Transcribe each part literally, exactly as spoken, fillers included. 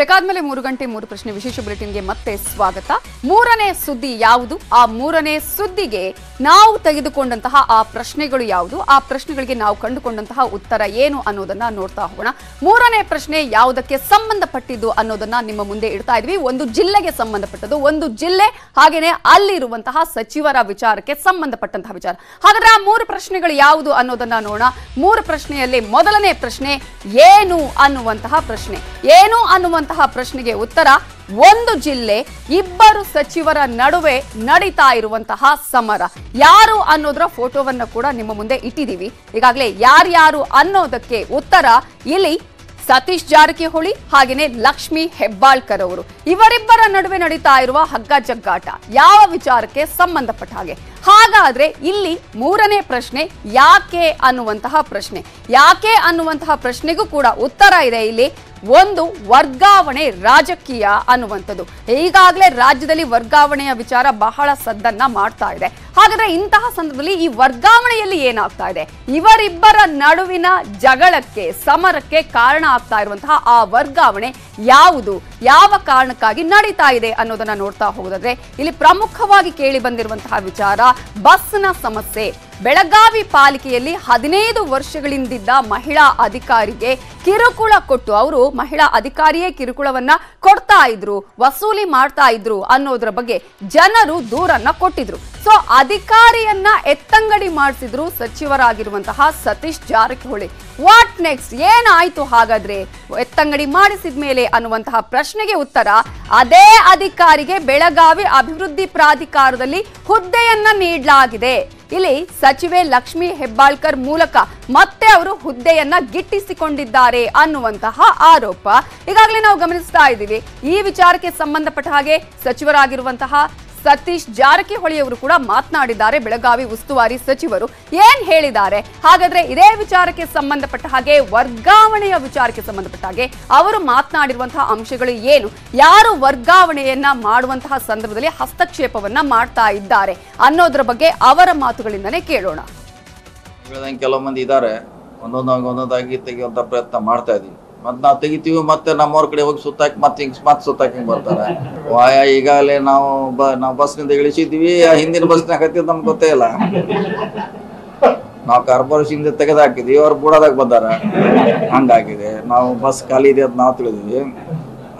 ಬೇಕಾದಮೇಲೆ ಮೂರು ಗಂಟೆ ಮೂರು ಪ್ರಶ್ನೆ ವಿಶೇಷ ಬುಲೆಟಿನ್ ಗೆ ಮತ್ತೆ ಸ್ವಾಗತ. ಮೂರನೇ ಸುದ್ದಿ ಯಾವುದು, ಆ ಮೂರನೇ ಸುದ್ದಿಗೆ ನಾವು ತೆಗೆದುಕೊಂಡಂತಹ ಆ ಪ್ರಶ್ನೆಗಳು ಯಾವುದು, ಆ ಪ್ರಶ್ನೆಗಳಿಗೆ ನಾವು ಕಂಡುಕೊಂಡಂತಹ ಉತ್ತರ ಏನು ಅನ್ನೋದನ್ನ ನೋಡ್ತಾ ಹೋಗೋಣ. ಮೂರನೇ ಪ್ರಶ್ನೆ ಯಾವುದಕ್ಕೆ ಸಂಬಂಧಪಟ್ಟಿದ್ದು ಅನ್ನೋದನ್ನ ನಿಮ್ಮ ಮುಂದೆ ಇಡ್ತಾ ಇದ್ವಿ. ಒಂದು ಜಿಲ್ಲೆಗೆ ಸಂಬಂಧಪಟ್ಟದ್ದು, ಒಂದು ಜಿಲ್ಲೆ ಹಾಗೇನೆ ಅಲ್ಲಿರುವಂತಹ ಸಚಿವರ ವಿಚಾರಕ್ಕೆ ಸಂಬಂಧಪಟ್ಟಂತಹ ವಿಚಾರ. ಹಾಗಾದ್ರೆ ಆ ಮೂರು ಪ್ರಶ್ನೆಗಳು ಯಾವುದು ಅನ್ನೋದನ್ನ ನೋಡೋಣ. ಮೂರು ಪ್ರಶ್ನೆಯಲ್ಲಿ ಮೊದಲನೇ ಪ್ರಶ್ನೆ ಏನು ಅನ್ನುವಂತಹ ಪ್ರಶ್ನೆ. ಏನು ಅನ್ನುವಂತಹ ಪ್ರಶ್ನೆಗೆ ಉತ್ತರ, ಒಂದು ಜಿಲ್ಲೆ ಇಬ್ಬರು ಸಚಿವರ ನಡುವೆ ನಡೀತಾ ಇರುವಂತಹ ಸಮರ. ಯಾರು ಅನ್ನೋದರ ಫೋಟೋವನ್ನು ಕೂಡ ನಿಮ್ಮ ಮುಂದೆ ಇಟ್ಟಿದ್ದೀವಿ ಈಗಾಗಲೇ. ಯಾರ್ಯಾರು ಅನ್ನೋದಕ್ಕೆ ಉತ್ತರ ಇಲ್ಲಿ ಸತೀಶ್ ಜಾರಕಿಹೊಳಿ ಹಾಗೇನೆ ಲಕ್ಷ್ಮಿ ಹೆಬ್ಬಾಳ್ಕರ್ ಅವರು. ಇವರಿಬ್ಬರ ನಡುವೆ ನಡೀತಾ ಇರುವ ಹಗ್ಗ ಜಗ್ಗಾಟ ಯಾವ ವಿಚಾರಕ್ಕೆ ಸಂಬಂಧಪಟ್ಟ ಹಾಗೆ. ಹಾಗಾದ್ರೆ ಇಲ್ಲಿ ಮೂರನೇ ಪ್ರಶ್ನೆ ಯಾಕೆ ಅನ್ನುವಂತಹ ಪ್ರಶ್ನೆ. ಯಾಕೆ ಅನ್ನುವಂತಹ ಪ್ರಶ್ನೆಗೂ ಕೂಡ ಉತ್ತರ ಇದೆ ಇಲ್ಲಿ. ಒಂದು, ವರ್ಗಾವಣೆ ರಾಜಕೀಯ ಅನ್ನುವಂಥದ್ದು. ಈಗಾಗಲೇ ರಾಜ್ಯದಲ್ಲಿ ವರ್ಗಾವಣೆಯ ವಿಚಾರ ಬಹಳ ಸದ್ದನ್ನ ಮಾಡ್ತಾ ಇದೆ. ಹಾಗಾದ್ರೆ ಇಂತಹ ಸಂದರ್ಭದಲ್ಲಿ ಈ ವರ್ಗಾವಣೆಯಲ್ಲಿ ಏನಾಗ್ತಾ ಇದೆ, ಇವರಿಬ್ಬರ ನಡುವಿನ ಜಗಳಕ್ಕೆ ಸಮರಕ್ಕೆ ಕಾರಣ ಆಗ್ತಾ ಇರುವಂತಹ ಆ ವರ್ಗಾವಣೆ ಯಾವುದು, ಯಾವ ಕಾರಣಕ್ಕಾಗಿ ನಡೀತಾ ಇದೆ ಅನ್ನೋದನ್ನ ನೋಡ್ತಾ ಹೋಗೋದಾದ್ರೆ ಇಲ್ಲಿ ಪ್ರಮುಖವಾಗಿ ಕೇಳಿ ಬಂದಿರುವಂತಹ ವಿಚಾರ ಬಸ್ನ ಸಮಸ್ಯೆ. ಬೆಳಗಾವಿ ಪಾಲಿಕೆಯಲ್ಲಿ ಹದಿನೈದು ವರ್ಷಗಳಿಂದಿದ್ದ ಮಹಿಳಾ ಅಧಿಕಾರಿಗೆ ಕಿರುಕುಳ ಕೊಟ್ಟು, ಅವರು ಮಹಿಳಾ ಅಧಿಕಾರಿಯೇ ಕಿರುಕುಳವನ್ನ ಕೊಡ್ತಾ ಇದ್ರು, ವಸೂಲಿ ಮಾಡ್ತಾ ಇದ್ರು ಅನ್ನೋದ್ರ ಬಗ್ಗೆ ಜನರು ದೂರನ್ನ ಕೊಟ್ಟಿದ್ರು. ಸೊ ಅಧಿಕಾರಿಯನ್ನ ಎತ್ತಂಗಡಿ ಮಾಡಿಸಿದ್ರು ಸಚಿವರಾಗಿರುವಂತಹ ಸತೀಶ್ ಜಾರಕಿಹೊಳಿ. ವಾಟ್ ನೆಕ್ಸ್ಟ್, ಏನಾಯ್ತು ಹಾಗಾದ್ರೆ ಎತ್ತಂಗಡಿ ಮಾಡಿಸಿದ ಮೇಲೆ ಅನ್ನುವಂತಹ ಪ್ರಶ್ನೆಗೆ ಉತ್ತರ, ಅದೇ ಅಧಿಕಾರಿಗೆ ಬೆಳಗಾವಿ ಅಭಿವೃದ್ಧಿ ಪ್ರಾಧಿಕಾರದಲ್ಲಿ ಹುದ್ದೆಯನ್ನ ನೀಡಲಾಗಿದೆ. ಇಲ್ಲಿ ಸಚಿವೆ ಲಕ್ಷ್ಮಿ ಹೆಬ್ಬಾಳ್ಕರ್ ಮೂಲಕ ಮತ್ತೆ ಅವರು ಹುದ್ದೆಯನ್ನ ಗಿಟ್ಟಿಸಿಕೊಂಡಿದ್ದಾರೆ ಅನ್ನುವಂತಹ ಆರೋಪ ಈಗಾಗಲೇ ನಾವು ಗಮನಿಸ್ತಾ ಇದ್ದೀವಿ. ಈ ವಿಚಾರಕ್ಕೆ ಸಂಬಂಧಪಟ್ಟ ಹಾಗೆ ಸಚಿವರಾಗಿರುವಂತಹ ಸತೀಶ್ ಜಾರಕಿಹೊಳಿ ಅವರು ಕೂಡ ಮಾತನಾಡಿದ್ದಾರೆ, ಬೆಳಗಾವಿ ಉಸ್ತುವಾರಿ ಸಚಿವರು. ಏನ್ ಹೇಳಿದ್ದಾರೆ ಹಾಗಾದ್ರೆ ಇದೇ ವಿಚಾರಕ್ಕೆ ಸಂಬಂಧಪಟ್ಟ ಹಾಗೆ, ವರ್ಗಾವಣೆಯ ವಿಚಾರಕ್ಕೆ ಸಂಬಂಧಪಟ್ಟ ಹಾಗೆ ಅವರು ಮಾತನಾಡಿರುವಂತಹ ಅಂಶಗಳು ಏನು, ಯಾರು ವರ್ಗಾವಣೆಯನ್ನ ಮಾಡುವಂತಹ ಸಂದರ್ಭದಲ್ಲಿ ಹಸ್ತಕ್ಷೇಪವನ್ನ ಮಾಡ್ತಾ ಇದ್ದಾರೆ ಅನ್ನೋದ್ರ ಬಗ್ಗೆ ಅವರ ಮಾತುಗಳಿಂದನೇ ಕೇಳೋಣ. ಕೆಲವು ಮಂದಿ ಇದ್ದಾರೆ, ಒಂದೊಂದಾಗಿ ಒಂದೊಂದಾಗಿ ತೆಗೆಯುವಂತ ಪ್ರಯತ್ನ ಮಾಡ್ತಾ ಇದೀವಿ. ಮತ್ ನಾವು ತೆಗಿತೀವಿ, ಮತ್ತೆ ನಮ್ಮವ್ರ ಕಡೆ ಹೋಗಿ ಸುತ್ತಾಕಿ ಮತ್ತೆ ಹಿಂಗ್ ಮತ್ ಸುತ್ತಾಕಿ ಬರ್ತಾರೆ. ವಾಯ ಈಗಾಗಲೇ ನಾವು ಬ ನಾವು ಬಸ್ನಿಂದ ಇಳಿಸಿದ್ವಿ, ಹಿಂದಿನ ಬಸ್ನಾಗ ಹತ್ತಿದ್ ನಮ್ಗೆ ಗೊತ್ತೇ ಇಲ್ಲ. ನಾವು ಕಾರ್ಪೊರೇಷನ್ ತೆಗೆದ ಹಾಕಿದ್ವಿ, ಅವ್ರು ಬುಡದಾಗ ಬಂದಾರ, ಹಂಗಾಗಿದೆ. ನಾವು ಬಸ್ ಖಾಲಿ ಇದೆ ಅಂತ ನಾವು ತಿಳಿದ್ವಿ,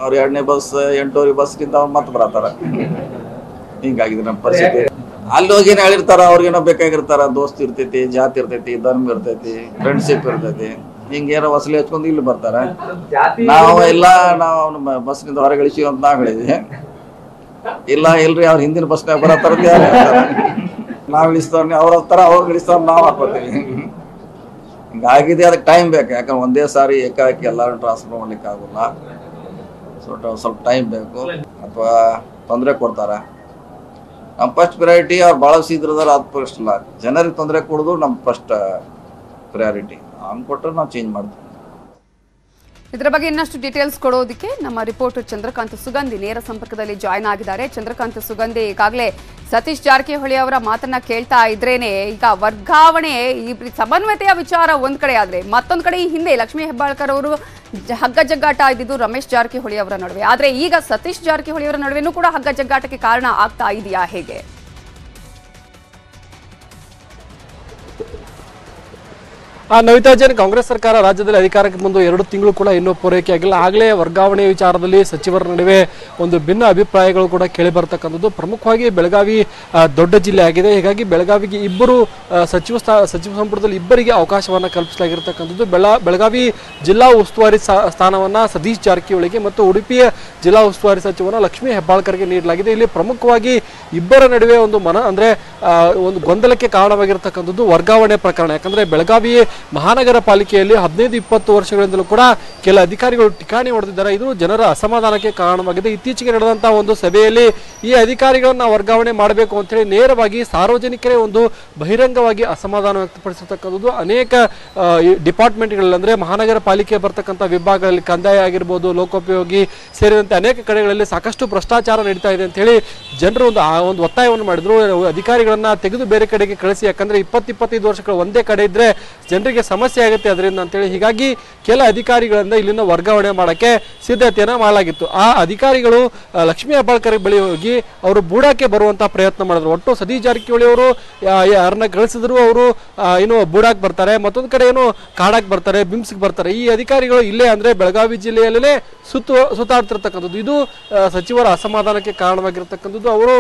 ಅವ್ರು ಎರಡನೇ ಬಸ್ ಎಂಟೂವರೆ ಬಸ್ಗಿಂತ ಅವ್ರು ಮತ್ತೆ ಬರತಾರ. ಹಿಂಗಾಗಿದೆ ನಮ್ಮ ಪರಿಸ್ಥಿತಿ. ಅಲ್ಲಿ ಹೋಗಿ ಏನೋ ಹೇಳಿರ್ತಾರ, ಅವ್ರಿಗೇನೋ ಬೇಕಾಗಿರ್ತಾರ, ದೋಸ್ತಿ ಇರ್ತೈತಿ, ಜಾತಿ ಇರ್ತೈತಿ, ಧರ್ಮ ಇರ್ತೈತಿ, ಫ್ರೆಂಡ್ಶಿಪ್ ಇರ್ತೈತಿ, ಹಿಂಗೇನ ವಸಲಿ ಹಚ್ಕೊಂಡು ಇಲ್ಲಿ ಬರ್ತಾರ. ನಾವು ಎಲ್ಲ ನಾವು ಬಸ್ನಿಂದ ಹೊರಗಳಿಸಿ ಅಂತ ನಾವು ಹೇಳಿದ್ವಿ. ಇಲ್ಲ ಇಲ್ರಿ, ಅವ್ರ ಹಿಂದಿನ ಬಸ್ನಾಗ ಬರತ್ತಾರ, ನಾವ್ ಇಳಿಸ್ತಾರ, ಅವ್ರ ಹತ್ತಾರ, ಅವ್ರು ಇಳಿಸ್ತಾರ, ನಾವ್ ಹಾಕೋತೀವಿ. ಹಿಂಗಾಗಿದೆ. ಅದಕ್ಕೆ ಟೈಮ್ ಬೇಕು, ಯಾಕಂದ್ರೆ ಒಂದೇ ಸಾರಿ ಏಕಾಏಕಿ ಎಲ್ಲರೂ ಟ್ರಾನ್ಸ್ಫರ್ ಮಾಡ್ಲಿಕ್ಕೆ ಆಗುಲ್ಲ. ಸ್ವಲ್ಪ ಸ್ವಲ್ಪ ಟೈಮ್ ಬೇಕು. ಅಥವಾ ತೊಂದರೆ ಕೊಡ್ತಾರ. ನಮ್ಮ ಫಸ್ಟ್ ಪ್ರಯಾರಿಟಿ ಅವ್ರು ಭಾಳ ಸೀದ್ರದಾರ, ಅದು ಫಸ್ಟ್ ಇಲ್ಲ, ಜನರಿಗೆ ತೊಂದರೆ ಕೊಡೋದು ನಮ್ಮ ಫಸ್ಟ್ ಪ್ರಯಾರಿಟಿ. ಇದರ ಬಗ್ಗೆ ಇನ್ನಷ್ಟು ಡೀಟೇಲ್ಸ್ ಕೊಡೋದಕ್ಕೆ ನಮ್ಮ ರಿಪೋರ್ಟರ್ ಚಂದ್ರಕಾಂತ್ ಸುಗಂಧಿ ನೇರ ಸಂಪರ್ಕದಲ್ಲಿ ಜಾಯ್ನ್ ಆಗಿದ್ದಾರೆ. ಚಂದ್ರಕಾಂತ್ ಸುಗಂಧಿ, ಈಗಾಗಲೇ ಸತೀಶ್ ಜಾರಕಿಹೊಳಿ ಅವರ ಮಾತನ್ನ ಕೇಳ್ತಾ ಇದ್ರೇನೆ, ಈಗ ವರ್ಗಾವಣೆ ಈ ಸಮನ್ವಯತೆಯ ವಿಚಾರ ಒಂದ್ ಕಡೆ ಆದ್ರೆ, ಮತ್ತೊಂದ್ ಕಡೆ ಈ ಹಿಂದೆ ಲಕ್ಷ್ಮೀ ಹೆಬ್ಬಾಳ್ಕರ್ ಅವರು ಹಗ್ಗ ಜಗ್ಗಾಟ ಇದ್ದಿದ್ದು ರಮೇಶ್ ಜಾರಕಿಹೊಳಿ ಅವರ ನಡುವೆ. ಆದ್ರೆ ಈಗ ಸತೀಶ್ ಜಾರಕಿಹೊಳಿ ಅವರ ನಡುವೆನೂ ಕೂಡ ಹಗ್ಗ ಜಗ್ಗಾಟಕ್ಕೆ ಕಾರಣ ಆಗ್ತಾ ಇದೆಯಾ ಹೇಗೆ? ಆ ನವಿತಾ ಜೈನ್, ಕಾಂಗ್ರೆಸ್ ಸರ್ಕಾರ ರಾಜ್ಯದಲ್ಲಿ ಅಧಿಕಾರಕ್ಕೆ ಬಂದು ಎರಡು ತಿಂಗಳು ಕೂಡ ಇನ್ನೂ ಪೂರೈಕೆ ಆಗಿಲ್ಲ. ಆಗಲೇ ವರ್ಗಾವಣೆ ವಿಚಾರದಲ್ಲಿ ಸಚಿವರ ನಡುವೆ ಒಂದು ಭಿನ್ನ ಅಭಿಪ್ರಾಯಗಳು ಕೂಡ ಕೇಳಿ ಬರ್ತಕ್ಕಂಥದ್ದು. ಪ್ರಮುಖವಾಗಿ ಬೆಳಗಾವಿ ದೊಡ್ಡ ಜಿಲ್ಲೆ ಆಗಿದೆ, ಹೀಗಾಗಿ ಬೆಳಗಾವಿಗೆ ಇಬ್ಬರು ಸಚಿವ ಸಚಿವ ಸಂಪುಟದಲ್ಲಿ ಇಬ್ಬರಿಗೆ ಅವಕಾಶವನ್ನು ಕಲ್ಪಿಸಲಾಗಿರ್ತಕ್ಕಂಥದ್ದು. ಬೆಳ ಬೆಳಗಾವಿ ಜಿಲ್ಲಾ ಉಸ್ತುವಾರಿ ಸ್ಥಾನವನ್ನು ಸತೀಶ್ ಜಾರಕಿಹೊಳಿಗೆ ಮತ್ತು ಉಡುಪಿಯ ಜಿಲ್ಲಾ ಉಸ್ತುವಾರಿ ಸಚಿವನ ಲಕ್ಷ್ಮೀ ಹೆಬ್ಬಾಳ್ಕರ್ಗೆ ನೀಡಲಾಗಿದೆ. ಇಲ್ಲಿ ಪ್ರಮುಖವಾಗಿ ಇಬ್ಬರ ನಡುವೆ ಒಂದು ಮನ ಅಂದರೆ ಒಂದು ಗೊಂದಲಕ್ಕೆ ಕಾರಣವಾಗಿರ್ತಕ್ಕಂಥದ್ದು ವರ್ಗಾವಣೆ ಪ್ರಕರಣ. ಯಾಕಂದರೆ ಬೆಳಗಾವಿ ಮಹಾನಗರ ಪಾಲಿಕೆಯಲ್ಲಿ ಹದಿನೈದು ಇಪ್ಪತ್ತು ವರ್ಷಗಳಿಂದಲೂ ಕೂಡ ಕೆಲ ಅಧಿಕಾರಿಗಳು ಠಿಕಾಣಿ ಹೊಡೆದಿದ್ದಾರೆ. ಇದು ಜನರ ಅಸಮಾಧಾನಕ್ಕೆ ಕಾರಣವಾಗಿದೆ. ಇತ್ತೀಚೆಗೆ ನಡೆದಂತಹ ಒಂದು ಸಭೆಯಲ್ಲಿ ಈ ಅಧಿಕಾರಿಗಳನ್ನ ವರ್ಗಾವಣೆ ಮಾಡಬೇಕು ಅಂತ ಹೇಳಿ ನೇರವಾಗಿ ಸಾರ್ವಜನಿಕರೇ ಒಂದು ಬಹಿರಂಗವಾಗಿ ಅಸಮಾಧಾನ ವ್ಯಕ್ತಪಡಿಸಿರ್ತಕ್ಕಂಥದ್ದು. ಅನೇಕ ಡಿಪಾರ್ಟ್ಮೆಂಟ್ಗಳಲ್ಲಿ ಅಂದರೆ ಮಹಾನಗರ ಪಾಲಿಕೆ ಬರ್ತಕ್ಕಂಥ ವಿಭಾಗಗಳಲ್ಲಿ, ಕಂದಾಯ ಆಗಿರ್ಬೋದು, ಲೋಕೋಪಯೋಗಿ ಸೇರಿದಂತೆ ಅನೇಕ ಕಡೆಗಳಲ್ಲಿ ಸಾಕಷ್ಟು ಭ್ರಷ್ಟಾಚಾರ ನಡೀತಾ ಇದೆ ಅಂತೇಳಿ ಜನರು ಒಂದು ಒಂದು ಒತ್ತಾಯವನ್ನು ಮಾಡಿದ್ರು. ಅಧಿಕಾರಿಗಳನ್ನ ತೆಗೆದು ಬೇರೆ ಕಡೆಗೆ ಕಳಿಸಿ, ಯಾಕಂದ್ರೆ ಇಪ್ಪತ್ತು ಇಪ್ಪತ್ತೈದು ವರ್ಷಗಳು ಒಂದೇ ಕಡೆ ಇದ್ರೆ ಜನರಿಗೆ ಜನರಿಗೆ ಸಮಸ್ಯೆ ಆಗುತ್ತೆ ಅದರಿಂದ ಅಂತ ಹೇಳಿ ಹೀಗಾಗಿ ಕೆಲ ಅಧಿಕಾರಿಗಳಿಂದ ಇಲ್ಲಿನ ವರ್ಗಾವಣೆ ಮಾಡಕ್ಕೆ ಸಿದ್ಧತೆಯನ್ನು ಮಾಡಲಾಗಿತ್ತು। ಆ ಅಧಿಕಾರಿಗಳು ಲಕ್ಷ್ಮಿ ಹೆಬ್ಬಾಳ್ಕರ್ ಬಳಿ ಹೋಗಿ ಅವರು ಬೂಡಾಕ್ಕೆ ಬರುವಂತ ಪ್ರಯತ್ನ ಮಾಡಿದ್ರು। ಒಟ್ಟು ಸತೀಶ್ ಜಾರಕಿಹೊಳಿ ಅವರು ಯಾರನ್ನ ಕಳಿಸಿದ್ರು ಅವರು ಏನು ಬೂಡಾಕ್ಕೆ ಬರ್ತಾರೆ, ಮತ್ತೊಂದು ಕಡೆ ಏನು ಕಾಡಕ್ಕೆ ಬರ್ತಾರೆ, ಬಿಮ್ಸ್ಗೆ ಬರ್ತಾರೆ। ಈ ಅಧಿಕಾರಿಗಳು ಇಲ್ಲೇ ಅಂದ್ರೆ ಬೆಳಗಾವಿ ಜಿಲ್ಲೆಯಲ್ಲೇ ಸುತ್ತು ಸುತ್ತಾಡ್ತಿರ್ತಕ್ಕಂಥದ್ದು ಇದು ಸಚಿವರ ಅಸಮಾಧಾನಕ್ಕೆ ಕಾರಣವಾಗಿರತಕ್ಕಂಥದ್ದು। ಅವರು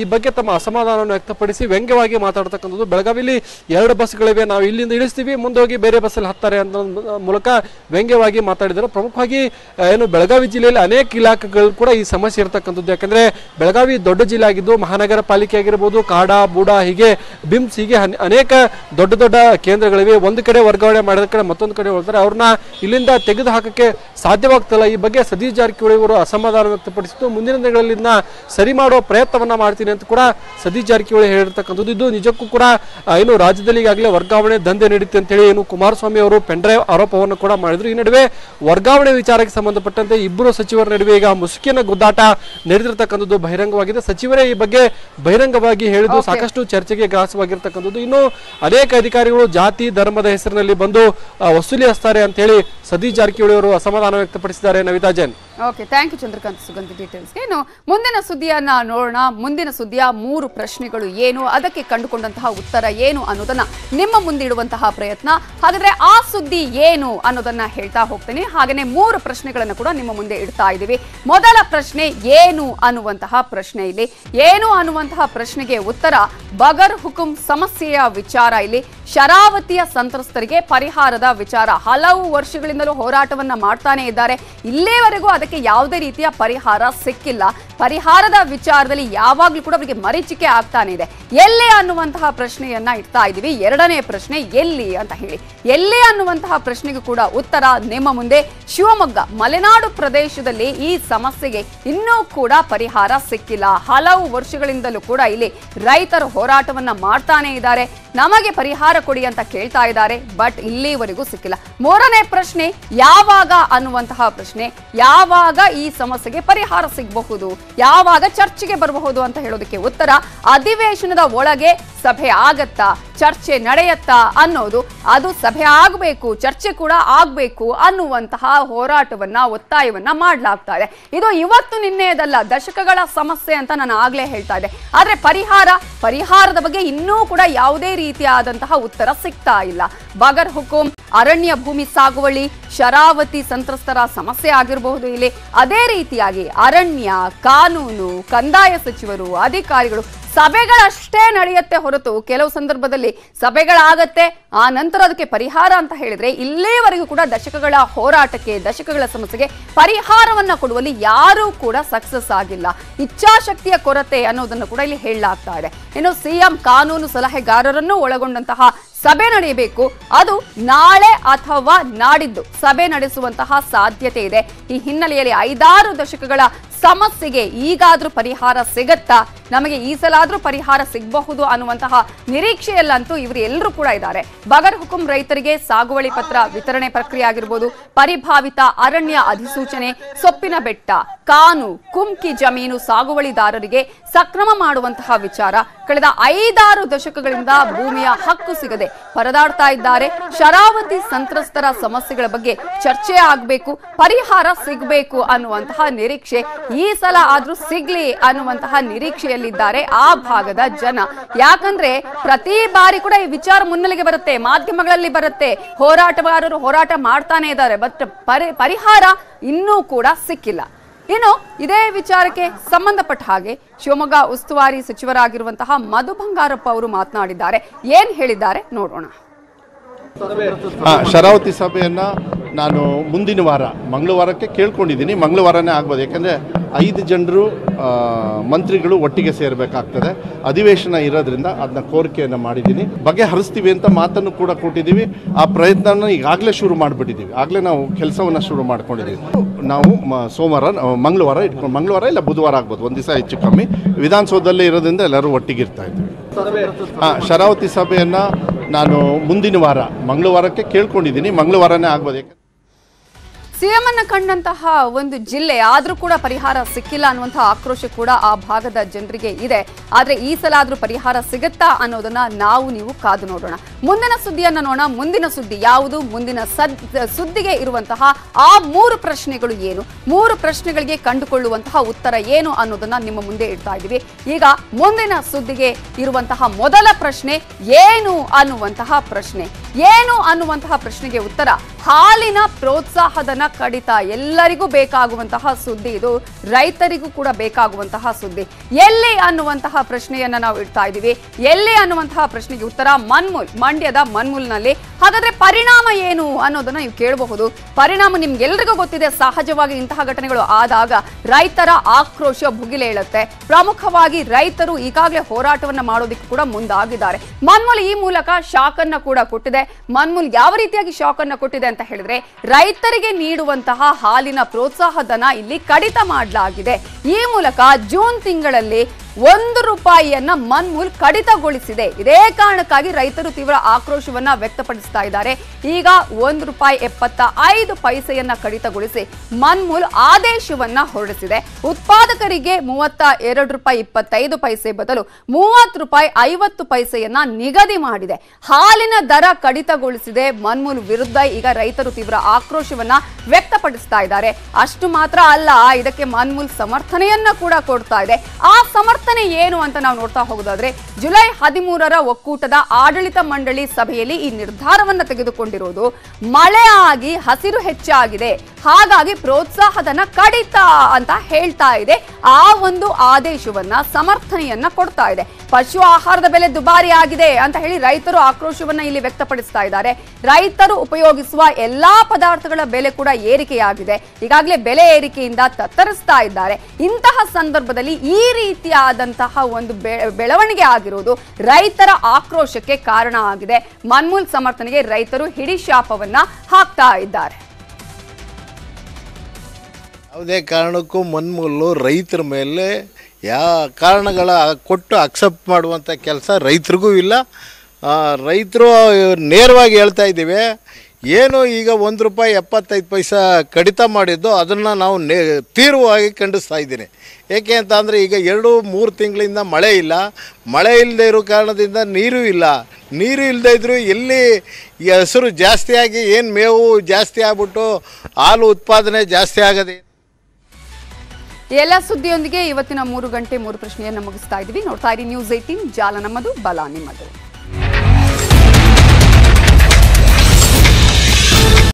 ಈ ಬಗ್ಗೆ ತಮ್ಮ ಅಸಮಾಧಾನವನ್ನು ವ್ಯಕ್ತಪಡಿಸಿ ವ್ಯಂಗ್ಯವಾಗಿ ಮಾತಾಡ್ತಕ್ಕಂಥದ್ದು। ಬೆಳಗಾವಿಲಿ ಎರಡು ಬಸ್ಗಳಿವೆ, ನಾವು ಇಲ್ಲಿಂದ ಇಳಿಸ್ತೀವಿ, ಮುಂದೆ ಹೋಗಿ ಬೇರೆ ಬಸ್ಸಲ್ಲಿ ಹತ್ತಾರೆ ಅಂತ ಮೂಲಕ ವ್ಯಂಗ್ಯವಾಗಿ ಮಾತಾಡಿದರು। ಪ್ರಮುಖವಾಗಿ ಏನು ಬೆಳಗಾವಿ ಜಿಲ್ಲೆಯಲ್ಲಿ ಅನೇಕ ಇಲಾಖೆಗಳು ಕೂಡ ಈ ಸಮಸ್ಯೆ ಇರತಕ್ಕಂಥದ್ದು। ಯಾಕಂದರೆ ಬೆಳಗಾವಿ ದೊಡ್ಡ ಜಿಲ್ಲೆ ಆಗಿದ್ದು ಮಹಾನಗರ ಪಾಲಿಕೆ ಆಗಿರ್ಬೋದು, ಕಾಡ, ಬೂಡ, ಹೀಗೆ ಬಿಮ್ಸ್, ಹೀಗೆ ಅನೇಕ ದೊಡ್ಡ ದೊಡ್ಡ ಕೇಂದ್ರಗಳಿವೆ। ಒಂದು ಕಡೆ ವರ್ಗಾವಣೆ ಮಾಡಿದ ಕಡೆ ಮತ್ತೊಂದು ಕಡೆ ಹೋಗ್ತಾರೆ, ಅವ್ರನ್ನ ಇಲ್ಲಿಂದ ತೆಗೆದು ಹಾಕಕ್ಕೆ ಸಾಧ್ಯವಾಗ್ತಿಲ್ಲ। ಈ ಬಗ್ಗೆ ಸತೀಶ್ ಜಾರಕಿಹೊಳಿ ಅವರು ಅಸಮಾಧಾನ ವ್ಯಕ್ತಪಡಿಸಿದ್ದು, ಮುಂದಿನ ದಿನಗಳಲ್ಲಿ ಇದನ್ನ ಸರಿ ಮಾಡುವ ಪ್ರಯತ್ನವನ್ನ ಮಾಡ್ತೀನಿ ಅಂತ ಕೂಡ ಸತೀಶ್ ಜಾರಕಿಹೊಳಿ ಹೇಳಿರ್ತಕ್ಕಂಥದ್ದು। ಇದು ನಿಜಕ್ಕೂ ಕೂಡ ಏನು ರಾಜ್ಯದಲ್ಲಿ ಈಗಾಗಲೇ ವರ್ಗಾವಣೆ ದಂಧೆ ನಡೆಯುತ್ತೆ ಅಂತೇಳಿ ಏನು ಕುಮಾರಸ್ವಾಮಿ ಅವರು ಪೆನ್ಡ್ರೈವ್ ಆರೋಪವನ್ನು ಕೂಡ ಮಾಡಿದ್ರು। ಈ ನಡುವೆ ವರ್ಗಾವಣೆ ವಿಚಾರಕ್ಕೆ ಸಂಬಂಧಪಟ್ಟಂತೆ ಇಬ್ಬರು ಸಚಿವರ ನಡುವೆ ಈಗ ಮುಸುಕಿನ ಗುದ್ದಾಟ ನಡೆದಿರತಕ್ಕಂಥದ್ದು ಬಹಿರಂಗವಾಗಿದೆ। ಸಚಿವರೇ ಈ ಬಗ್ಗೆ ಬಹಿರಂಗವಾಗಿ ಹೇಳಿದ್ದು ಸಾಕಷ್ಟು ಚರ್ಚೆಗೆ ಗ್ರಾಸವಾಗಿರ್ತಕ್ಕಂಥದ್ದು। ಇನ್ನು ಅನೇಕ ಅಧಿಕಾರಿಗಳು ಜಾತಿ ಧರ್ಮದ ಹೆಸರಿನಲ್ಲಿ ಬಂದು ವಸೂಲಿ ಹಸ್ತಾರೆ ಅಂತ ಹೇಳಿ ಸತೀಶ್ ಜಾರಕಿಹೊಳಿ ಅವರು ಅಸಮಾಧಾನ ವ್ಯಕ್ತಪಡಿಸಿದ್ದಾರೆ। Navita Jain, okay, thank you Chandrakant Sugandhi ಡೀಟೇಲ್ಸ್ಗೆ। ಇನ್ನು ಮುಂದಿನ ಸುದ್ದಿಯನ್ನ ನೋಡೋಣ। ಮುಂದಿನ ಸುದ್ದಿಯ ಮೂರು ಪ್ರಶ್ನೆಗಳು ಏನು, ಅದಕ್ಕೆ ಕಂಡುಕೊಂಡಂತಹ ಉತ್ತರ ಏನು ಅನ್ನೋದನ್ನ ನಿಮ್ಮ ಮುಂದಿಡುವಂತಹ ಪ್ರಯತ್ನ, ಹಾಗಾದ್ರೆ ಆ ಸುದ್ದಿ ಏನು ಅನ್ನೋದನ್ನ ಹೇಳ್ತಾ ಹೋಗ್ತೀನಿ, ಹಾಗೇನೆ ಮೂರು ಪ್ರಶ್ನೆಗಳನ್ನು ಕೂಡ ನಿಮ್ಮ ಮುಂದೆ ಇಡ್ತಾ ಇದ್ದೀವಿ। ಮೊದಲ ಪ್ರಶ್ನೆ ಏನು ಅನ್ನುವಂತಹ ಪ್ರಶ್ನೆ. ಇಲ್ಲಿ ಏನು ಅನ್ನುವಂತಹ ಪ್ರಶ್ನೆಗೆ ಉತ್ತರ ಬಗರ್ ಹುಕುಂ ಸಮಸ್ಯೆಯ ವಿಚಾರ. ಇಲ್ಲಿ ಶರಾವತಿಯ ಸಂತ್ರಸ್ತರಿಗೆ ಪರಿಹಾರದ ವಿಚಾರ ಹಲವು ವರ್ಷಗಳಿಂದಲೂ ಹೋರಾಟವನ್ನ ಮಾಡ್ತಾನೆ ಇದ್ದಾರೆ, ಇಲ್ಲಿವರೆಗೂ ಅದಕ್ಕೆ ಯಾವುದೇ ರೀತಿಯ ಪರಿಹಾರ ಸಿಕ್ಕಿಲ್ಲ। ಪರಿಹಾರದ ವಿಚಾರದಲ್ಲಿ ಯಾವಾಗಲೂ ಕೂಡ ಅವರಿಗೆ ಮರೀಚಿಕೆ ಆಗ್ತಾನೆ ಇದೆ. ಎಲ್ಲಿ ಅನ್ನುವಂತಹ ಪ್ರಶ್ನೆಯನ್ನ ಇಡ್ತಾ ಇದ್ದೀವಿ। ಎರಡನೇ ಪ್ರಶ್ನೆ ಎಲ್ಲಿ ಅಂತ ಹೇಳಿ, ಎಲ್ಲಿ ಅನ್ನುವಂತಹ ಪ್ರಶ್ನೆಗೂ ಕೂಡ ಉತ್ತರ ನಿಮ್ಮ ಮುಂದೆ ಶಿವಮೊಗ್ಗ ಮಲೆನಾಡು ಪ್ರದೇಶದಲ್ಲಿ ಈ ಸಮಸ್ಯೆಗೆ ಇನ್ನೂ ಕೂಡ ಪರಿಹಾರ ಸಿಕ್ಕಿಲ್ಲ। ಹಲವು ವರ್ಷಗಳಿಂದಲೂ ಕೂಡ ಇಲ್ಲಿ ರೈತರು ಹೋರಾಟವನ್ನ ಮಾಡ್ತಾನೆ ಇದ್ದಾರೆ, ನಮಗೆ ಪರಿಹಾರ ಕೊಡಿ ಅಂತ ಕೇಳ್ತಾ ಇದ್ದಾರೆ, ಬಟ್ ಇಲ್ಲಿವರೆಗೂ ಸಿಕ್ಕಿಲ್ಲ। ಮೂರನೇ ಪ್ರಶ್ನೆ ಯಾವಾಗ ಅನ್ನುವಂತಹ ಪ್ರಶ್ನೆ, ಯಾವಾಗ ಈ ಸಮಸ್ಯೆಗೆ ಪರಿಹಾರ ಸಿಗಬಹುದು, ಯಾವಾಗ ಚರ್ಚೆಗೆ ಬರಬಹುದು ಅಂತ ಹೇಳೋದಕ್ಕೆ ಉತ್ತರ ಅಧಿವೇಶನದ ಒಳಗೆ ಸಭೆ ಆಗತ್ತಾ, ಚರ್ಚೆ ನಡೆಯತ್ತಾ ಅನ್ನೋದು, ಅದು ಸಭೆ ಆಗಬೇಕು, ಚರ್ಚೆ ಕೂಡ ಆಗಬೇಕು ಅನ್ನುವಂತಹ ಹೋರಾಟವನ್ನ ಒತ್ತಾಯವನ್ನ ಮಾಡಲಾಗ್ತಾ ಇದೆ। ಇದು ಇವತ್ತು ನಿನ್ನೆಯದಲ್ಲ, ದಶಕಗಳ ಸಮಸ್ಯೆ ಅಂತ ನಾನು ಆಗ್ಲೇ ಹೇಳ್ತಾ ಇದ್ದೆ. ಆದ್ರೆ ಪರಿಹಾರ ಪರಿಹಾರದ ಬಗ್ಗೆ ಇನ್ನೂ ಕೂಡ ಯಾವುದೇ ರೀತಿಯಾದಂತಹ ಉತ್ತರ ಸಿಗ್ತಾ ಇಲ್ಲ। ಬಗರ್ ಹುಕುಂ, ಅರಣ್ಯ ಭೂಮಿ ಸಾಗುವಳಿ, ಶರಾವತಿ ಸಂತ್ರಸ್ತರ ಸಮಸ್ಯೆ ಆಗಿರಬಹುದು, ಇಲ್ಲಿ ಅದೇ ರೀತಿಯಾಗಿ ಅರಣ್ಯ, ಕಾನೂನು, ಕಂದಾಯ ಸಚಿವರು, ಅಧಿಕಾರಿಗಳು ಸಭೆಗಳಷ್ಟೇ ನಡೆಯುತ್ತೆ ಹೊರತು ಕೆಲವು ಸಂದರ್ಭದಲ್ಲಿ ಸಭೆಗಳಾಗತ್ತೆ, ಆ ನಂತರ ಅದಕ್ಕೆ ಪರಿಹಾರ ಅಂತ ಹೇಳಿದ್ರೆ ಇಲ್ಲಿವರೆಗೂ ಕೂಡ ದಶಕಗಳ ಹೋರಾಟಕ್ಕೆ, ದಶಕಗಳ ಸಮಸ್ಯೆಗೆ ಪರಿಹಾರವನ್ನ ಕೊಡುವಲ್ಲಿ ಯಾರೂ ಕೂಡ ಸಕ್ಸಸ್ ಆಗಿಲ್ಲ। ಇಚ್ಛಾಶಕ್ತಿಯ ಕೊರತೆ ಅನ್ನೋದನ್ನು ಕೂಡ ಇಲ್ಲಿ ಹೇಳಲಾಗ್ತಾ ಇದೆ। ಇನ್ನು ಸಿಎಂ ಕಾನೂನು ಸಲಹೆಗಾರರನ್ನು ಒಳಗೊಂಡಂತಹ ಸಭೆ ನಡೆಯಬೇಕು, ಅದು ನಾಳೆ ಅಥವಾ ನಾಡಿದ್ದು ಸಭೆ ನಡೆಸುವಂತಹ ಸಾಧ್ಯತೆ ಇದೆ। ಈ ಹಿನ್ನೆಲೆಯಲ್ಲಿ ಐದಾರು ದಶಕಗಳ ಸಮಸ್ಯೆಗೆ ಈಗಾದ್ರೂ ಪರಿಹಾರ ಸಿಗತ್ತಾ, ನಮಗೆ ಈ ಸಲಾದ್ರೂ ಪರಿಹಾರ ಸಿಗಬಹುದು ಅನ್ನುವಂತಹ ನಿರೀಕ್ಷೆಯಲ್ಲಂತೂ ಇವರು ಎಲ್ಲರೂ ಕೂಡ ಇದ್ದಾರೆ। ಬಗರ್ ಹುಕುಂ ರೈತರಿಗೆ ಸಾಗುವಳಿ ಪತ್ರ ವಿತರಣೆ ಪ್ರಕ್ರಿಯೆ ಆಗಿರ್ಬೋದು, ಪರಿಭಾವಿತ ಅರಣ್ಯ ಅಧಿಸೂಚನೆ, ಸೊಪ್ಪಿನ ಬೆಟ್ಟ, ಕಾನು, ಕುಮ್ಕಿ ಜಮೀನು ಸಾಗುವಳಿದಾರರಿಗೆ ಸಕ್ರಮ ಮಾಡುವಂತಹ ವಿಚಾರ, ಕಳೆದ ಐದಾರು ದಶಕಗಳಿಂದ ಭೂಮಿಯ ಹಕ್ಕು ಸಿಗದೆ ಪರದಾಡ್ತಾ ಇದ್ದಾರೆ। ಶರಾವತಿ ಸಂತ್ರಸ್ತರ ಸಮಸ್ಯೆಗಳ ಬಗ್ಗೆ ಚರ್ಚೆ ಆಗಬೇಕು, ಪರಿಹಾರ ಸಿಗಬೇಕು ಅನ್ನುವಂತಹ ನಿರೀಕ್ಷೆ ಈ ಸಲ ಆದ್ರೂ ಸಿಗ್ಲಿ ಅನ್ನುವಂತಹ ನಿರೀಕ್ಷೆಯಲ್ಲಿದ್ದಾರೆ ಆ ಭಾಗದ ಜನ। ಯಾಕಂದ್ರೆ ಪ್ರತಿ ಬಾರಿ ಕೂಡ ಈ ವಿಚಾರ ಮುನ್ನೆಲೆಗೆ ಬರುತ್ತೆ, ಮಾಧ್ಯಮಗಳಲ್ಲಿ ಬರುತ್ತೆ, ಹೋರಾಟಗಾರರು ಹೋರಾಟ ಮಾಡ್ತಾನೆ ಇದ್ದಾರೆ, ಬಟ್ ಪರಿ ಪರಿಹಾರ ಇನ್ನೂ ಕೂಡ ಸಿಕ್ಕಿಲ್ಲ। ಇನ್ನು ಇದೇ ವಿಚಾರಕ್ಕೆ ಸಂಬಂಧಪಟ್ಟ ಹಾಗೆ ಶಿವಮೊಗ್ಗ ಉಸ್ತುವಾರಿ ಸಚಿವರಾಗಿರುವಂತಹ ಮಧು ಬಂಗಾರಪ್ಪ ಅವರು ಮಾತನಾಡಿದ್ದಾರೆ, ಏನ್ ಹೇಳಿದ್ದಾರೆ ನೋಡೋಣ। ಶರಾವತಿ ಸಭೆಯನ್ನ ನಾನು ಮುಂದಿನ ವಾರ ಮಂಗಳವಾರಕ್ಕೆ ಕೇಳ್ಕೊಂಡಿದ್ದೀನಿ, ಮಂಗಳವಾರನೇ ಆಗ್ಬೋದು, ಯಾಕಂದರೆ ಐದು ಜನರು ಮಂತ್ರಿಗಳು ಒಟ್ಟಿಗೆ ಸೇರಬೇಕಾಗ್ತದೆ, ಅಧಿವೇಶನ ಇರೋದ್ರಿಂದ ಅದನ್ನ ಕೋರಿಕೆಯನ್ನು ಮಾಡಿದ್ದೀನಿ, ಬಗೆ ಹರಿಸ್ತೀವಿ ಅಂತ ಮಾತನ್ನು ಕೂಡ ಕೊಟ್ಟಿದ್ದೀವಿ, ಆ ಪ್ರಯತ್ನವನ್ನು ಈಗಾಗಲೇ ಶುರು ಮಾಡಿಬಿಟ್ಟಿದ್ದೀವಿ, ಆಗಲೇ ನಾವು ಕೆಲಸವನ್ನು ಶುರು ಮಾಡ್ಕೊಂಡಿದ್ದೀವಿ। ನಾವು ಸೋಮವಾರ ಮಂಗಳವಾರ ಇಟ್ಕೊಂಡು ಮಂಗಳವಾರ ಇಲ್ಲ ಬುಧವಾರ ಆಗ್ಬೋದು, ಒಂದು ದಿವಸ ಹೆಚ್ಚು ಕಮ್ಮಿ ವಿಧಾನಸೌಧದಲ್ಲೇ ಇರೋದ್ರಿಂದ ಎಲ್ಲರೂ ಒಟ್ಟಿಗೆ ಇರ್ತಾ ಇದ್ದೀವಿ। ಹಾಂ, ಶರಾವತಿ ಸಭೆಯನ್ನು ನಾನು ಮುಂದಿನ ವಾರ ಮಂಗಳವಾರಕ್ಕೆ ಕೇಳ್ಕೊಂಡಿದ್ದೀನಿ, ಮಂಗಳವಾರನೇ ಆಗ್ಬೋದು, ಸಿಎಂ ಅನ್ನು ಕಂಡಂತಹ ಒಂದು ಜಿಲ್ಲೆ ಆದರೂ ಕೂಡ ಪರಿಹಾರ ಸಿಕ್ಕಿಲ್ಲ ಅನ್ನುವಂತ ಆಕ್ರೋಶ ಕೂಡ ಆ ಭಾಗದ ಜನರಿಗೆ ಇದೆ. ಆದರೆ ಈ ಸಲ ಆದರೂ ಪರಿಹಾರ ಸಿಗುತ್ತಾ ಅನ್ನೋದನ್ನ ನಾವು ನೀವು ಕಾದು ನೋಡೋಣ. ಮುಂದಿನ ಸುದ್ದಿಯನ್ನು ನೋಡೋಣ. ಮುಂದಿನ ಸುದ್ದಿ ಯಾವುದು? ಮುಂದಿನ ಸುದ್ದಿಗೆ ಇರುವಂತಹ ಆ ಮೂರು ಪ್ರಶ್ನೆಗಳು ಏನು, ಮೂರು ಪ್ರಶ್ನೆಗಳಿಗೆ ಕಂಡುಕೊಳ್ಳುವಂತಹ ಉತ್ತರ ಏನು ಅನ್ನೋದನ್ನ ನಿಮ್ಮ ಮುಂದೆ ಇಡ್ತಾ ಇದ್ದೀವಿ. ಈಗ ಮುಂದಿನ ಸುದ್ದಿಗೆ ಇರುವಂತಹ ಮೊದಲ ಪ್ರಶ್ನೆ ಏನು ಅನ್ನುವಂತಹ ಪ್ರಶ್ನೆ. ಏನು ಅನ್ನುವಂತಹ ಪ್ರಶ್ನೆಗೆ ಉತ್ತರ ಹಾಲಿನ ಪ್ರೋತ್ಸಾಹಧನ ಕಡಿತ ಎಲ್ಲರಿಗೂ ಬೇಕಾಗುವಂತಹ ಸುದ್ದಿ, ಇದು ರೈತರಿಗೂ ಕೂಡ ಬೇಕಾಗುವಂತಹ ಸುದ್ದಿ. ಎಲ್ಲಿ ಅನ್ನುವಂತಹ ಪ್ರಶ್ನೆಯನ್ನ ನಾವು ಇಡ್ತಾ ಇದ್ದೀವಿ. ಎಲ್ಲಿ ಅನ್ನುವಂತಹ ಪ್ರಶ್ನೆಗೆ ಉತ್ತರ ಮನ್ಮೂಲ್, ಮಂಡ್ಯದ ಮನ್ಮೂಲ್ನಲ್ಲಿ. ಹಾಗಾದ್ರೆ ಪರಿಣಾಮ ಏನು ಅನ್ನೋದನ್ನ ನೀವು ಕೇಳಬಹುದು. ಪರಿಣಾಮ ನಿಮ್ಗೆಲ್ರಿಗೂ ಗೊತ್ತಿದೆ. ಸಹಜವಾಗಿ ಇಂತಹ ಘಟನೆಗಳು ಆದಾಗ ರೈತರ ಆಕ್ರೋಶ ಭುಗಿಲೇಳುತ್ತೆ. ಪ್ರಮುಖವಾಗಿ ರೈತರು ಈಗಾಗಲೇ ಹೋರಾಟವನ್ನ ಮಾಡೋದಿಕ್ಕೂ ಕೂಡ ಮುಂದಾಗಿದ್ದಾರೆ. ಮನ್ಮೂಲ್ ಈ ಮೂಲಕ ಶಾಕ್ ಅನ್ನ ಕೂಡ ಕೊಟ್ಟಿದೆ. ಮನ್ಮೂಲ್ ಯಾವ ರೀತಿಯಾಗಿ ಶಾಕ್ ಅನ್ನ ಕೊಟ್ಟಿದೆ ಅಂತ ಹೇಳಿದ್ರೆ, ರೈತರಿಗೆ ನೀಡುವಂತಹ ಹಾಲಿನ ಪ್ರೋತ್ಸಾಹಧನ ಇಲ್ಲಿ ಕಡಿತ ಮಾಡಲಾಗಿದೆ. ಈ ಮೂಲಕ ಜೂನ್ ತಿಂಗಳಲ್ಲಿ ಒಂದು ರೂಪಾಯಿಯನ್ನ ಮನ್ಮೂಲ್ ಕಡಿತಗೊಳಿಸಿದೆ. ಇದೇ ಕಾರಣಕ್ಕಾಗಿ ರೈತರು ತೀವ್ರ ಆಕ್ರೋಶವನ್ನ ವ್ಯಕ್ತಪಡಿಸ್ತಾ ಇದ್ದಾರೆ. ಈಗ ಒಂದು ರೂಪಾಯಿ ಎಪ್ಪತ್ತ ಐದು ಪೈಸೆಯನ್ನ ಕಡಿತಗೊಳಿಸಿ ಮನ್ಮೂಲ್ ಆದೇಶವನ್ನ ಹೊರಡಿಸಿದೆ. ಉತ್ಪಾದಕರಿಗೆ ಮೂವತ್ತ ಎರಡು ರೂಪಾಯಿ ಇಪ್ಪತ್ತೈದು ಪೈಸೆ ಬದಲು ಮೂವತ್ತು ರೂಪಾಯಿ ಐವತ್ತು ಪೈಸೆಯನ್ನ ನಿಗದಿ ಮಾಡಿದೆ. ಹಾಲಿನ ದರ ಕಡಿತಗೊಳಿಸಿದೆ ಮನ್ಮೂಲ್ ವಿರುದ್ಧ ಈಗ ರೈತರು ತೀವ್ರ ಆಕ್ರೋಶವನ್ನ ವ್ಯಕ್ತಪಡಿಸ್ತಾ ಇದ್ದಾರೆ. ಅಷ್ಟು ಮಾತ್ರ ಅಲ್ಲ, ಇದಕ್ಕೆ ಮನ್ಮೂಲ್ ಸಮರ್ಥನೆಯನ್ನ ಕೂಡ ಕೊಡ್ತಾ ಇದೆ. ಆ ಸಮರ್ಥ ಏನು ಅಂತ ನಾವು ನೋಡ್ತಾ ಹೋಗೋದಾದ್ರೆ, ಜುಲೈ ಹದಿಮೂರರ ಒಕ್ಕೂಟದ ಆಡಳಿತ ಮಂಡಳಿ ಸಭೆಯಲ್ಲಿ ಈ ನಿರ್ಧಾರವನ್ನು ತೆಗೆದುಕೊಂಡಿರೋದು. ಮಳೆ ಆಗಿ ಹಸಿರು ಹೆಚ್ಚಾಗಿದೆ, ಹಾಗಾಗಿ ಪ್ರೋತ್ಸಾಹಧನ ಕಡಿತ ಅಂತ ಹೇಳ್ತಾ ಇದೆ. ಆ ಒಂದು ಆದೇಶವನ್ನ ಸಮರ್ಥನೆಯನ್ನ ಕೊಡ್ತಾ ಇದೆ. ಪಶು ಆಹಾರದ ಬೆಲೆ ದುಬಾರಿ ಆಗಿದೆ ಅಂತ ಹೇಳಿ ರೈತರು ಆಕ್ರೋಶವನ್ನ ಇಲ್ಲಿ ವ್ಯಕ್ತಪಡಿಸ್ತಾ ಇದ್ದಾರೆ. ರೈತರು ಉಪಯೋಗಿಸುವ ಎಲ್ಲಾ ಪದಾರ್ಥಗಳ ಬೆಲೆ ಕೂಡ ಏರಿಕೆಯಾಗಿದೆ. ಈಗಾಗಲೇ ಬೆಲೆ ಏರಿಕೆಯಿಂದ ತತ್ತರಿಸ್ತಾ ಇದ್ದಾರೆ. ಇಂತಹ ಸಂದರ್ಭದಲ್ಲಿ ಈ ರೀತಿಯಾದಂತಹ ಒಂದು ಬೆಳವಣಿಗೆ ಆಗಿರೋದು ರೈತರ ಆಕ್ರೋಶಕ್ಕೆ ಕಾರಣ ಆಗಿದೆ. ಮನ್ಮೂಲ್ ಸಮರ್ಥನೆಗೆ ರೈತರು ಹಿಡಿ ಶಾಪವನ್ನ ಹಾಕ್ತಾ ಇದ್ದಾರೆ. ಯಾವುದೇ ಕಾರಣಕ್ಕೂ ಮನ್ಮೂಲ್ ರೈತರ ಮೇಲೆ ಯಾ ಕಾರಣಗಳ ಕೊಟ್ಟು ಅಕ್ಸೆಪ್ಟ್ ಮಾಡುವಂಥ ಕೆಲಸ ರೈತರಿಗೂ ಇಲ್ಲ. ರೈತರು ನೇರವಾಗಿ ಹೇಳ್ತಾ ಇದ್ದೀವಿ, ಏನು ಈಗ ಒಂದು ರೂಪಾಯಿ ಎಪ್ಪತ್ತೈದು ಪೈಸಾ ಕಡಿತ ಮಾಡಿದ್ದು ಅದನ್ನು ನಾವು ನೇ ತೀವ್ರವಾಗಿ ಖಂಡಿಸ್ತಾ ಇದ್ದೀನಿ. ಏಕೆ ಅಂತ ಅಂದರೆ, ಈಗ ಎರಡು ಮೂರು ತಿಂಗಳಿಂದ ಮಳೆ ಇಲ್ಲ. ಮಳೆ ಇಲ್ಲದೆ ಇರೋ ಕಾರಣದಿಂದ ನೀರು ಇಲ್ಲ. ನೀರು ಇಲ್ಲದೆ ಇದ್ದರೂ ಎಲ್ಲಿ ಹಸಿರು ಜಾಸ್ತಿಯಾಗಿ ಏನು ಮೇವು ಜಾಸ್ತಿ ಆಗ್ಬಿಟ್ಟು ಹಾಲು ಉತ್ಪಾದನೆ ಜಾಸ್ತಿ ಆಗದೆ. ಎಲ್ಲ ಸುದ್ದಿಯೊಂದಿಗೆ ಇವತ್ತಿನ ಮೂರು ಗಂಟೆ ಮೂರು ಪ್ರಶ್ನೆಯನ್ನು ಮುಗಿಸ್ತಾ ಇದ್ದೀವಿ. ನೋಡ್ತಾ ಇರಿ ನ್ಯೂಸ್ ಏಟೀನ್ ಜಾಲ ನಮ್ಮದು ಬಲ ನಿಮ್ಮದು.